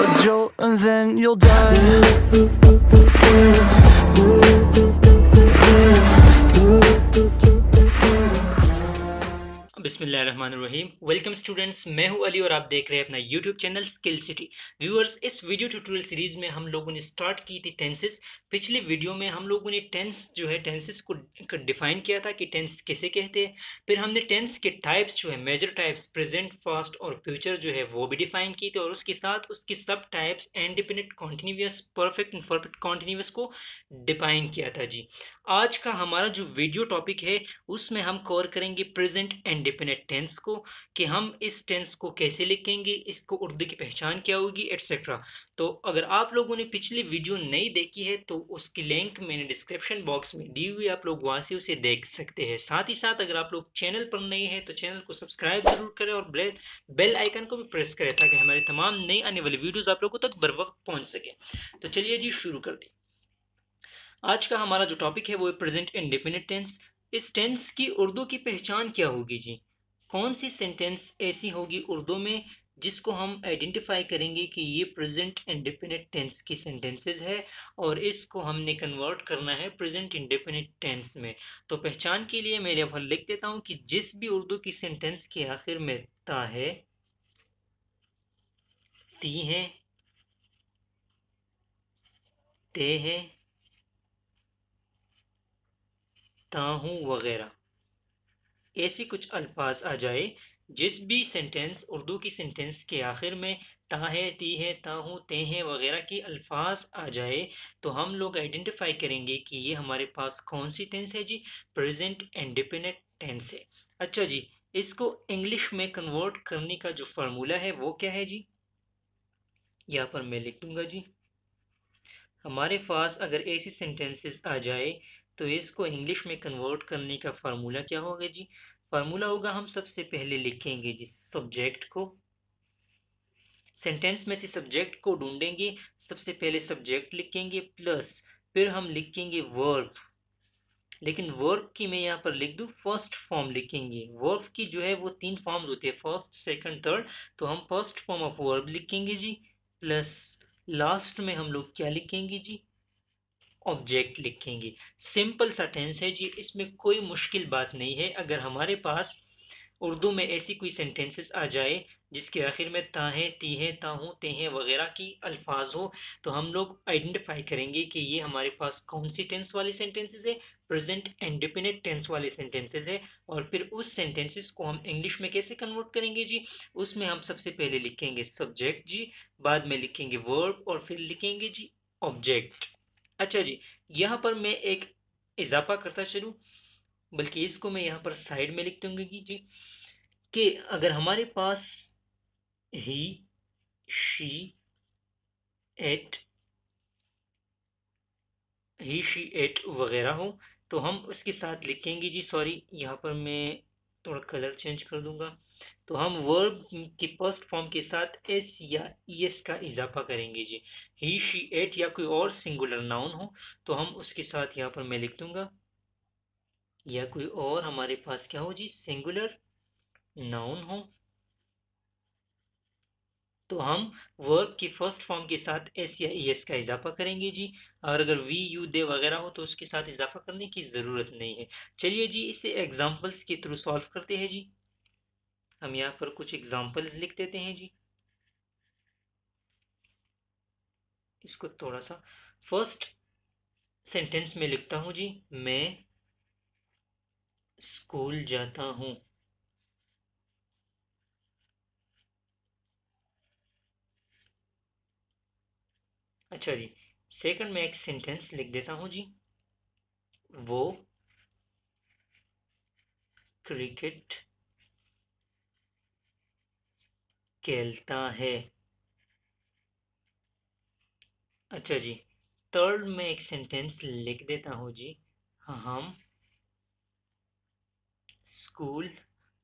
a jolt and then you'll die. बिस्मिल्लाहिर्रहमानिर्रहीम। Welcome students, मैं हूं अली और आप देख रहे हैं अपना YouTube channel Skill City. Viewers, इस वीडियो ट्यूटोरियल सीरीज़ में हम लोगों ने स्टार्ट की थी टेंसेस। पिछले वीडियो में हम लोगों ने टेंस जो है टेंसेस को डिफाइन किया था कि टेंस किसे कहते हैं। फिर हमने टेंस के टाइप्स जो है मेजर टाइप्स प्रेजेंट पास्ट और फ्यूचर जो है वो भी डिफाइन की थी, और उसके साथ उसके सब types independent continuous perfect and perfect continuous को डिफाइन किया था। जी आज का हमारा जो वीडियो टॉपिक है उसमें हम कवर करेंगे प्रेजेंट एंड इंडिपेंडेंट टेंस को, कि हम इस टेंस को कैसे लिखेंगे, इसको उर्दू की पहचान क्या होगी, एटसेट्रा। तो अगर आप लोगों ने पिछली वीडियो नहीं देखी है तो उसकी लिंक मैंने डिस्क्रिप्शन बॉक्स में दी हुई, आप लोग वहाँ से उसे देख सकते हैं। साथ ही साथ अगर आप लोग चैनल पर नए हैं तो चैनल को सब्सक्राइब जरूर करें और बेल आइकन को भी प्रेस करें ताकि हमारे तमाम नई आने वाली वीडियोज़ आप लोगों तक बर वक्त पहुँच सकें। तो चलिए जी शुरू कर दें। आज का हमारा जो टॉपिक है वो है प्रेजेंट इंडिपेंडेंट टेंस। इस टेंस की उर्दू की पहचान क्या होगी जी? कौन सी सेंटेंस ऐसी होगी उर्दू में जिसको हम आइडेंटिफाई करेंगे कि ये प्रेजेंट इंडिपेंडेंट टेंस की सेंटेंसेस है और इसको हमने कन्वर्ट करना है प्रेजेंट इंडिपेंडेंट टेंस में। तो पहचान के लिए मैं यहाँ लिख देता हूँ कि जिस भी उर्दू की सेंटेंस के आखिर में ता है, ती है, ते है, ताहूं वगैरह ऐसी कुछ अल्फाज आ जाए, जिस भी सेंटेंस उर्दू की सेंटेंस के आखिर में ता है, ती है, ताहूं, ते हैं वगैरह की अल्फाज आ जाए तो हम लोग आइडेंटिफाई करेंगे कि ये हमारे पास कौन सी टेंस है जी, प्रेजेंट इंडिपेंडेंट टेंस है। अच्छा जी, इसको इंग्लिश में कन्वर्ट करने का जो फार्मूला है वो क्या है जी? यहाँ पर मैं लिख दूँगा जी, हमारे पास अगर ऐसी सेंटेंसेस आ जाए तो इसको इंग्लिश में कन्वर्ट करने का फार्मूला क्या होगा जी? फार्मूला होगा, हम सबसे पहले लिखेंगे जी सब्जेक्ट को, सेंटेंस में से सब्जेक्ट को ढूंढेंगे, सबसे पहले सब्जेक्ट लिखेंगे प्लस फिर हम लिखेंगे वर्ब। लेकिन वर्ब की मैं यहाँ पर लिख दूँ फर्स्ट फॉर्म लिखेंगे। वर्ब की जो है वो तीन फॉर्म्स होते हैं, फर्स्ट, सेकंड, थर्ड। तो हम फर्स्ट फॉर्म ऑफ वर्ब लिखेंगे जी, प्लस लास्ट में हम लोग क्या लिखेंगे जी, ऑब्जेक्ट लिखेंगे। सिंपल सा टेंस है जी, इसमें कोई मुश्किल बात नहीं है। अगर हमारे पास उर्दू में ऐसी कोई सेंटेंसेस आ जाए जिसके आखिर में ता है, ती है, ताहूं, ते हैं वगैरह की अल्फाज हो तो हम लोग आइडेंटिफाई करेंगे कि ये हमारे पास कौन सी टेंस वाली सेंटेंसेस है, प्रेजेंट इंडिपेंडेंट टेंस वाली सेंटेंसेस है। और फिर उस सेंटेंसेस को हम इंग्लिश में कैसे कन्वर्ट करेंगे जी, उसमें हम सबसे पहले लिखेंगे सब्जेक्ट जी, बाद में लिखेंगे वर्ब और फिर लिखेंगे जी ऑब्जेक्ट। अच्छा जी, यहाँ पर मैं एक इजाफा करता चलूँ, बल्कि इसको मैं यहाँ पर साइड में लिख दूँगी कि जी कि अगर हमारे पास he, she, it, he, she, it वगैरह हो तो हम उसके साथ लिखेंगे जी, सॉरी यहाँ पर मैं थोड़ा कलर चेंज कर दूँगा, तो हम वर्ब की फर्स्ट फॉर्म के साथ एस या ईएस का इजाफा करेंगे जी। ही, शी, एट या कोई और सिंगुलर नाउन हो तो हम उसके साथ यहाँ पर मैं लिख दूंगा, या कोई और हमारे पास क्या हो जी, सिंगुलर नाउन हो तो हम वर्ब की फर्स्ट फॉर्म के साथ एस या ईएस का इजाफा करेंगे जी। और अगर वी, यू, दे वगैरह हो तो उसके साथ इजाफा करने की ज़रूरत नहीं है। चलिए जी, इसे एग्जाम्पल्स के थ्रू सॉल्व करते हैं जी। हम यहाँ पर कुछ एग्जाम्पल्स लिख देते हैं जी। इसको थोड़ा सा फर्स्ट सेंटेंस में लिखता हूँ जी, मैं स्कूल जाता हूँ। अच्छा जी, सेकंड में एक सेंटेंस लिख देता हूँ जी, वो क्रिकेट खेलता है। अच्छा जी, थर्ड में एक सेंटेंस लिख देता हूँ जी, हम स्कूल,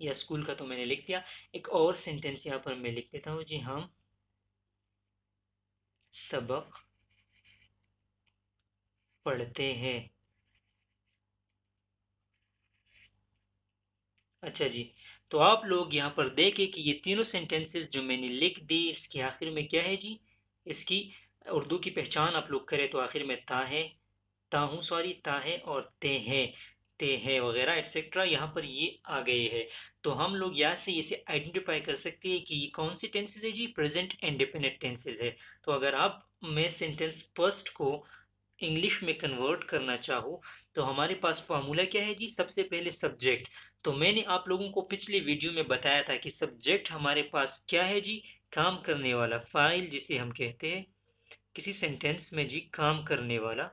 या स्कूल का तो मैंने लिख दिया, एक और सेंटेंस यहाँ पर मैं लिख देता हूँ जी, हम सबक पढ़ते हैं। अच्छा जी, तो आप लोग यहाँ पर देखें कि ये तीनों सेंटेंसेस जो मैंने लिख दी इसके आखिर में क्या है जी, इसकी उर्दू की पहचान आप लोग करें तो आखिर में ता है, ता हूँ सॉरी ता है और ते हैं वगैरह एट्सेट्रा यहाँ पर ये आ गए हैं। तो हम लोग यहाँ से इसे आइडेंटिफाई कर सकते हैं कि ये कौन सी टेंसेज है जी, प्रेजेंट एंड डिपेंडेंट टेंसेज है। तो अगर आप मैं सेंटेंस फर्स्ट को इंग्लिश में कन्वर्ट करना चाहो तो हमारे पास फार्मूला क्या है जी, सबसे पहले सब्जेक्ट। तो मैंने आप लोगों को पिछले वीडियो में बताया था कि सब्जेक्ट हमारे पास क्या है जी, काम करने वाला, फाइल जिसे हम कहते हैं किसी सेंटेंस में जी काम करने वाला,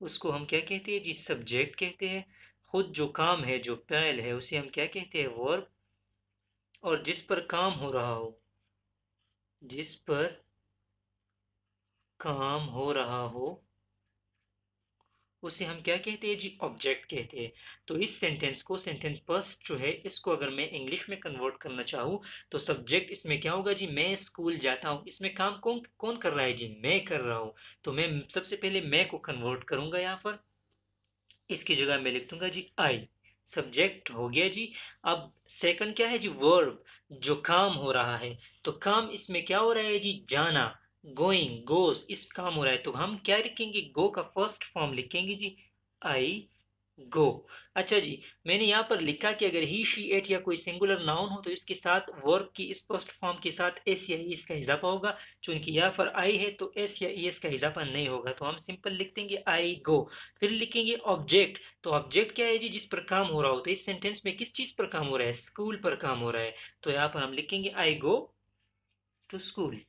उसको हम क्या कहते हैं जी, सब्जेक्ट कहते हैं। खुद जो काम है जो फाइल है उसे हम क्या कहते हैं, वर्ब। और जिस पर काम हो रहा हो, जिस पर काम हो रहा हो उसे हम क्या कहते हैं जी, ऑब्जेक्ट कहते हैं। तो इस सेंटेंस को, सेंटेंस फर्स्ट जो है इसको अगर मैं इंग्लिश में कन्वर्ट करना चाहूँ तो सब्जेक्ट इसमें क्या होगा जी, मैं स्कूल जाता हूँ। इसमें काम कौन कौन कर रहा है जी, मैं कर रहा हूँ। तो मैं सबसे पहले मैं को कन्वर्ट करूँगा यहाँ पर, इसकी जगह मैं लिख दूंगा जी आई, सब्जेक्ट हो गया जी। अब सेकंड क्या है जी, वर्ब, जो काम हो रहा है। तो काम इसमें क्या हो रहा है जी, जाना, गोइंग, गोज, इस काम हो रहा है। तो हम क्या लिखेंगे, गो का फर्स्ट फॉर्म लिखेंगे जी आई गो। अच्छा जी, मैंने यहाँ पर लिखा कि अगर ही शी एट या कोई सिंगुलर नाउन हो तो इसके साथ वर्ब की इस फर्स्ट फॉर्म के साथ एस या ईएस का इजाफा होगा। चूंकि यहाँ पर आई है तो एस या ईएस का इजाफा नहीं होगा, तो हम सिंपल लिख देंगे आई गो। फिर लिखेंगे ऑब्जेक्ट। तो ऑब्जेक्ट क्या है जी, जिस पर काम हो रहा हो। तो इस सेंटेंस में किस चीज़ पर काम हो रहा है, स्कूल पर काम हो रहा है। तो यहाँ पर हम लिखेंगे आई गो टू स्कूल।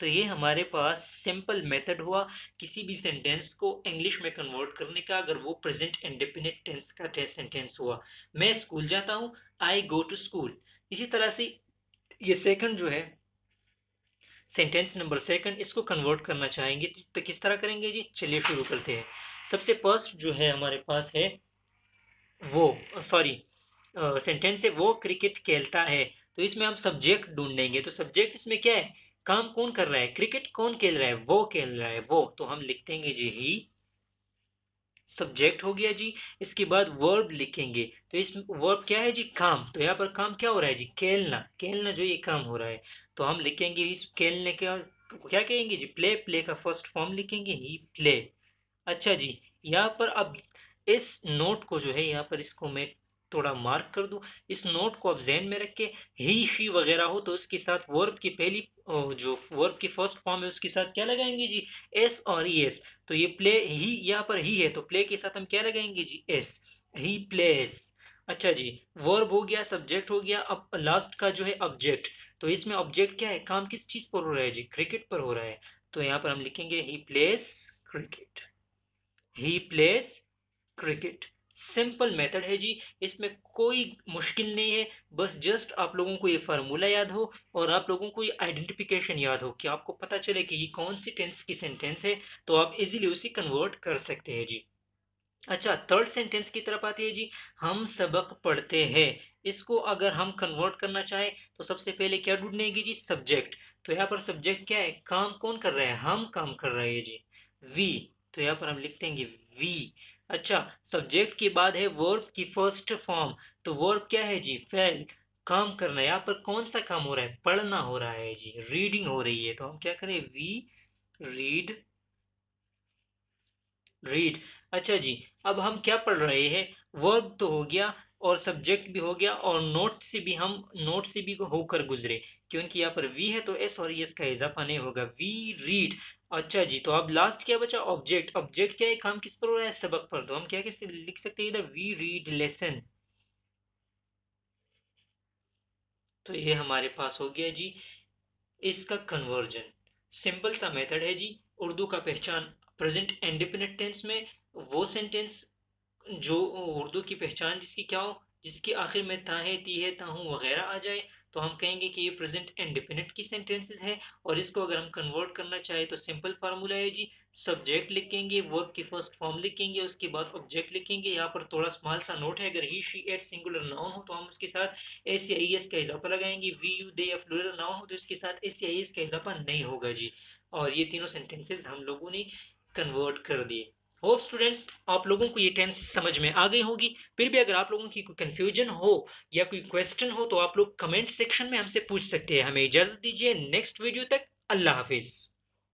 तो ये हमारे पास सिंपल मेथड हुआ किसी भी सेंटेंस को इंग्लिश में कन्वर्ट करने का, अगर वो प्रेजेंट एंड डेफिनेट टेंस का सेंटेंस हुआ। मैं स्कूल जाता हूँ, आई गो टू स्कूल। इसी तरह से ये सेकंड जो है सेंटेंस नंबर सेकंड, इसको कन्वर्ट करना चाहेंगे तो किस तरह करेंगे जी, चलिए शुरू करते हैं। सबसे फर्स्ट जो है हमारे पास है वो, सॉरी सेंटेंस है वो क्रिकेट खेलता है। तो इसमें हम सब्जेक्ट ढूंढेंगे। तो सब्जेक्ट इसमें क्या है, काम कौन कर रहा है, क्रिकेट कौन खेल रहा है, वो खेल रहा है वो। तो हम लिख देंगे जी ही, सब्जेक्ट हो गया जी। इसके बाद वर्ब लिखेंगे। तो इस वर्ब क्या है जी, काम। तो यहाँ पर काम क्या हो रहा है जी, खेलना, खेलना जो ये काम हो रहा है। तो हम लिखेंगे इस खेलने का क्या कहेंगे जी, प्ले, प्ले का फर्स्ट फॉर्म लिखेंगे ही प्ले। अच्छा जी, यहाँ पर अब इस नोट को जो है यहाँ पर इसको मैं थोड़ा मार्क कर दूं। इस नोट को आप जहन में रख के ही शी वगैरह हो तो उसके साथ वर्ब की पहली जो वर्ब की फर्स्ट फॉर्म है उसके साथ क्या लगाएंगे जी, एस और ई एस। तो ये प्ले, ही यहाँ पर ही है तो प्ले के साथ हम क्या लगाएंगे जी, एस, ही प्लेस। अच्छा जी, वर्ब हो गया, सब्जेक्ट हो गया। अब लास्ट का जो है ऑब्जेक्ट। तो इसमें ऑब्जेक्ट क्या है, काम किस चीज पर हो रहा है जी, क्रिकेट पर हो रहा है। तो यहाँ पर हम लिखेंगे he plays cricket, he plays cricket. Simple method है जी, इसमें कोई मुश्किल नहीं है। बस जस्ट आप लोगों को ये फार्मूला याद हो और आप लोगों को ये आइडेंटिफिकेशन याद हो कि आपको पता चले कि ये कौन सी टेंस की सेंटेंस है, तो आप इजीली उसे कन्वर्ट कर सकते हैं जी। अच्छा, थर्ड सेंटेंस की तरफ आती है जी, हम सबक पढ़ते हैं। इसको अगर हम कन्वर्ट करना चाहें तो सबसे पहले क्या ढूंढेंगे जी, सब्जेक्ट। तो यहाँ पर सब्जेक्ट क्या है, काम कौन कर रहा है, हम काम कर रहे हैं जी, वी। तो यहाँ पर हम लिख देंगे वी। अच्छा, सब्जेक्ट के बाद है वर्ब की फर्स्ट फॉर्म। तो वर्ब क्या है जी, फेल, काम करना। यहाँ पर कौन सा काम हो रहा है, पढ़ना हो रहा है जी, रीडिंग हो रही है। तो हम क्या करें, वी रीड, रीड। अच्छा जी, अब हम क्या पढ़ रहे हैं, वर्ब तो हो गया और सब्जेक्ट भी हो गया और नोट से भी, हम नोट से भी होकर गुजरे क्योंकि यहाँ पर वी है तो एस और एस का इजाफा नहीं होगा, वी रीड। अच्छा जी, तो अब लास्ट क्या बचा, ऑब्जेक्ट। ऑब्जेक्ट क्या है, काम किस पर हो रहा है, सबक पर। तो हम क्या किस लिख सकते हैं इधर, वी रीड लेसन। तो ये हमारे पास हो गया जी इसका कन्वर्जन। सिंपल सा मेथड है जी, उर्दू का पहचान प्रेजेंट एंड डिफिनेट टेंस में वो सेंटेंस जो उर्दू की पहचान जिसकी क्या हो, जिसके आखिर में ता है, ती है, ता हूँ वगैरह आ जाए तो हम कहेंगे कि ये प्रेजेंट एंड डिफिनेट की सेंटेंसेस है। और इसको अगर हम कन्वर्ट करना चाहे तो सिंपल फार्मूला है जी, सब्जेक्ट लिखेंगे, वर्ब की फर्स्ट फॉर्म लिखेंगे, उसके बाद ऑब्जेक्ट लिखेंगे। यहाँ पर थोड़ा स्मॉल सा नोट है, अगर he she it singular noun हो तो हम उसके साथ एस या ई एस का इजाफा लगाएंगे, वी यू दे या प्लूरल नाउन हो तो इसके साथ एस या ई एस का इजाफा नहीं होगा जी। और ये तीनों सेंटेंसेज हम लोगों ने कन्वर्ट कर दिए। होप स्टूडेंट्स आप लोगों को ये टेंस समझ में आ गई होगी। फिर भी अगर आप लोगों की कोई कन्फ्यूजन हो या कोई क्वेश्चन हो तो आप लोग कमेंट सेक्शन में हमसे पूछ सकते हैं। हमें इजाज़त दीजिए, नेक्स्ट वीडियो तक अल्लाह हाफिज़।